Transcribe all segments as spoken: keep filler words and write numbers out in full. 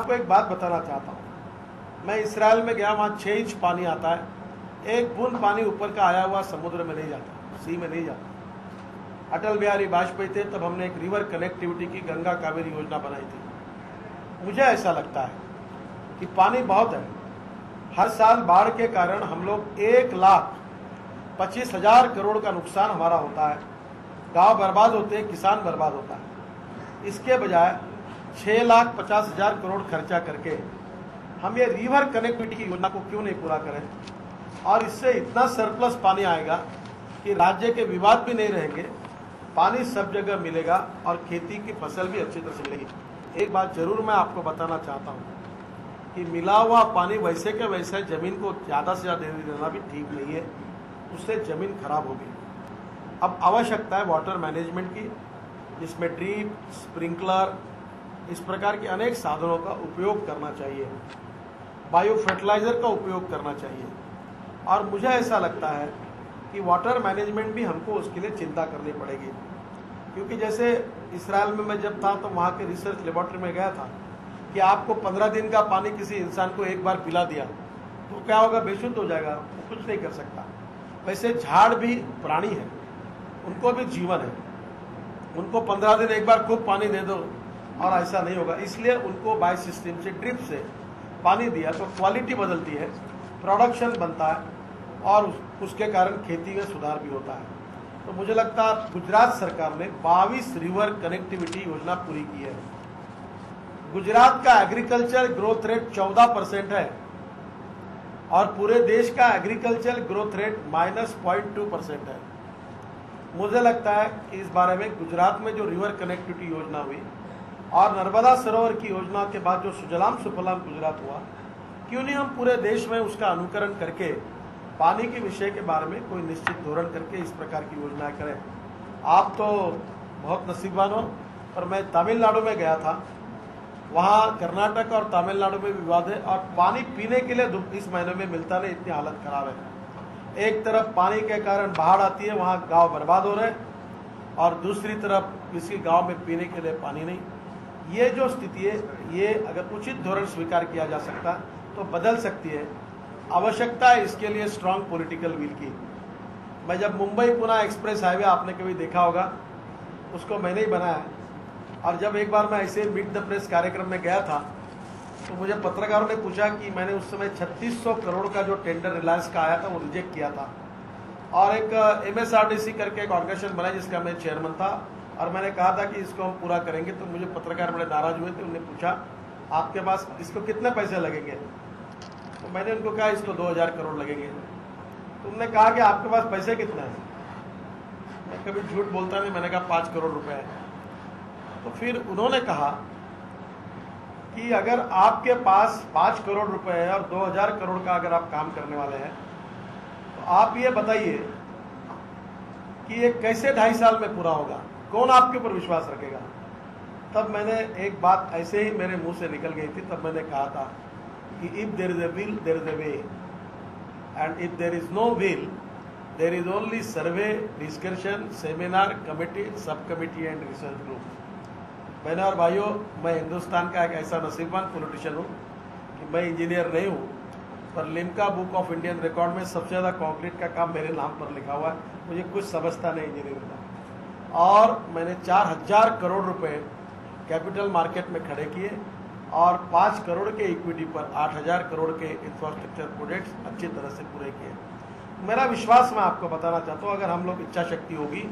आपको एक बात बताना चाहता हूँ। मैं इसराइल में गया, वहाँ छः इंच पानी आता है, एक बूंद पानी ऊपर का आया हुआ समुद्र में नहीं जाता, सी में नहीं जाता। अटल बिहारी वाजपेयी थे, तब हमने एक रिवर कनेक्टिविटी की गंगा कावेरी योजना बनाई थी। मुझे ऐसा लगता है कि पानी बहुत है। हर साल बाढ़ के कारण हम लोग एक लाख पच्चीस हजार करोड़ का नुकसान हमारा होता है, गाँव बर्बाद होते हैं, किसान बर्बाद होता है। इसके बजाय छः लाख पचास हजार करोड़ खर्चा करके हम ये रिवर कनेक्टिविटी की योजना को क्यों नहीं पूरा करें, और इससे इतना सरप्लस पानी आएगा कि राज्य के विवाद भी नहीं रहेंगे, पानी सब जगह मिलेगा और खेती की फसल भी अच्छी तरह से मिलेगी। एक बात जरूर मैं आपको बताना चाहता हूँ कि मिला हुआ पानी वैसे के वैसे जमीन को ज़्यादा से ज़्यादा देना भी ठीक नहीं है, उससे जमीन खराब होगी। अब आवश्यकता है वाटर मैनेजमेंट की, जिसमें ड्रिप, स्प्रिंकलर, इस प्रकार के अनेक साधनों का उपयोग करना चाहिए, बायो फर्टिलाइजर का उपयोग करना चाहिए। और मुझे ऐसा लगता है कि वाटर मैनेजमेंट भी हमको उसके लिए चिंता करनी पड़ेगी, क्योंकि जैसे इसराइल में मैं जब था तो वहाँ के रिसर्च लेबोरेटरी में गया था कि आपको पंद्रह दिन का पानी किसी इंसान को एक बार पिला दिया तो क्या होगा, बेशुद्ध हो जाएगा, वो कुछ नहीं कर सकता। वैसे झाड़ भी प्राणी है, उनको भी जीवन है, उनको पंद्रह दिन एक बार खूब पानी दे दो और ऐसा नहीं होगा। इसलिए उनको बाय सिस्टम से, ड्रिप से पानी दिया तो क्वालिटी बदलती है, प्रोडक्शन बनता है और उस, उसके कारण खेती में सुधार भी होता है। तो मुझे लगता है गुजरात सरकार ने बाईस रिवर कनेक्टिविटी योजना पूरी की है। गुजरात का एग्रीकल्चर ग्रोथ रेट चौदह परसेंट है और पूरे देश का agriculture growth rate minus point two percent है। मुझे लगता है कि इस बारे में गुजरात में जो रिवर कनेक्टिविटी योजना हुई और नर्मदा सरोवर की योजना के बाद जो सुजलाम सुफलाम गुजरात हुआ, क्यों नहीं हम पूरे देश में उसका अनुकरण करके पानी के विषय के बारे में कोई निश्चित धोरण करके इस प्रकार की योजनाएं करें। आप तो बहुत नसीबवान हो, पर मैं तमिलनाडु में गया था, वहाँ कर्नाटक और तमिलनाडु में विवाद है और पानी पीने के लिए इस महीने में मिलता नहीं, इतनी हालत खराब है। एक तरफ पानी के कारण बाढ़ आती है, वहाँ गांव बर्बाद हो रहे हैं, और दूसरी तरफ किसी गांव में पीने के लिए पानी नहीं। ये जो स्थिति है, ये अगर उचित धोरण स्वीकार किया जा सकता तो बदल सकती है। आवश्यकता है इसके लिए स्ट्रांग पॉलिटिकल विल की। मैं जब मुंबई पुणे एक्सप्रेस हाईवे, आपने कभी देखा होगा, उसको मैंने ही बनाया। और जब एक बार मैं ऐसे मीट द प्रेस कार्यक्रम में गया था तो मुझे पत्रकारों ने पूछा कि मैंने उस समय छत्तीस सौ करोड़ का जो टेंडर रिलायंस का आया था वो रिजेक्ट किया था, और एक एमएसआरडीसी करके एक ऑर्गेनाइजेशन बना जिसका मैं चेयरमैन था, और मैंने कहा था कि इसको हम पूरा करेंगे। तो मुझे पत्रकार बड़े नाराज हुए थे, उन्होंने पूछा आपके पास इसको कितने पैसे लगेंगे, तो मैंने उनको कहा इसको दो हज़ार करोड़ लगेंगे। तो उन्होंने कहा कि आपके पास पैसे कितने हैं, मैं कभी झूठ बोलता नहीं, मैंने कहा पाँच करोड़ रुपये है। तो फिर उन्होंने कहा कि अगर आपके पास पाँच करोड़ रुपए है और दो हजार करोड़ का अगर आप काम करने वाले हैं तो आप ये बताइए कि ये कैसे ढाई साल में पूरा होगा, कौन आपके ऊपर विश्वास रखेगा। तब मैंने एक बात ऐसे ही मेरे मुंह से निकल गई थी, तब मैंने कहा था कि if there is a will there is a way, and if there is no will there is only survey, discussion, seminar, committee, sub committee and research group. बहनों और भाइयों, मैं हिंदुस्तान का एक ऐसा नसीबवान पॉलिटिशियन हूँ कि मैं इंजीनियर नहीं हूँ, पर Limca book of Indian record में सबसे ज़्यादा कंक्रीट का काम मेरे नाम पर लिखा हुआ है। मुझे कुछ समझता नहीं इंजीनियर का, और मैंने चार हजार करोड़ रुपए कैपिटल मार्केट में खड़े किए और पाँच करोड़ के इक्विटी पर आठ हजार करोड़ के इंफ्रास्ट्रक्चर प्रोजेक्ट्स अच्छी तरह से पूरे किए। मेरा विश्वास मैं आपको बताना चाहता हूँ, अगर हम लोग इच्छा शक्ति होगी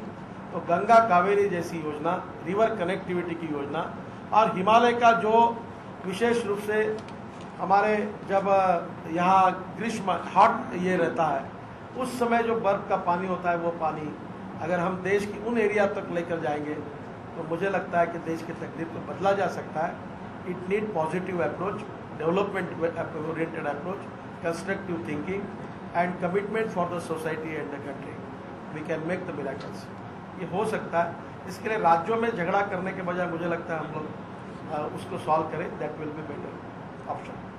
तो गंगा कावेरी जैसी योजना, रिवर कनेक्टिविटी की योजना, और हिमालय का जो विशेष रूप से हमारे जब यहाँ ग्रीष्म हॉट ये रहता है उस समय जो बर्फ़ का पानी होता है वो पानी अगर हम देश की उन एरिया तक लेकर जाएंगे तो मुझे लगता है कि देश की तकलीफ को बदला जा सकता है। It need positive approach, development oriented approach, constructive thinking and commitment for the society and the country, we can make the miracles. ये हो सकता है, इसके लिए राज्यों में झगड़ा करने के बजाय मुझे लगता है हम लोग उसको सॉल्व करें, that will be better option.